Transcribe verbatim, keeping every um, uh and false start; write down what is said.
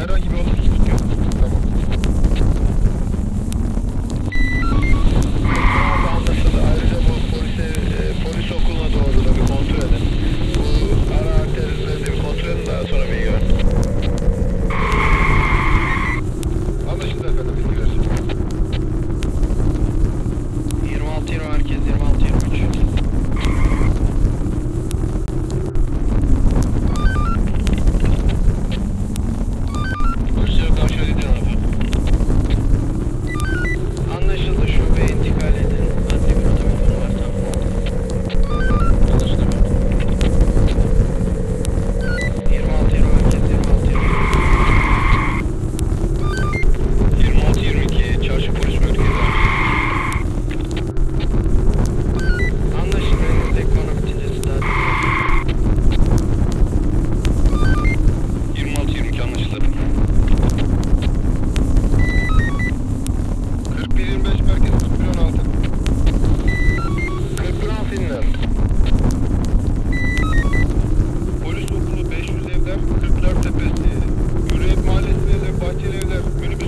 herhangi bir olumsuz tutuyor. Tamam. Abi anlaşıldı. Ayrıca bu polise, e, polis okuluna doğru da bir kontrol edin. Bu ara arterlerine de bir kontrol edin, daha sonra bir yiyor. Anlaşıldı efendim, bilgiler. yirmi altı yirmi merkez, yirmi altı yirmi üç. Polis okulu beş yüz evler, kırk dört tepesi, Yüreğit Mahallesi'ne de bahçeli evler,